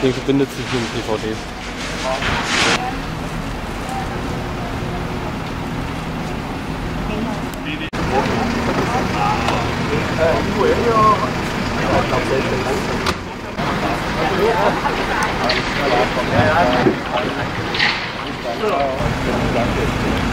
Den verbindet sich mit dem DVD. Ja.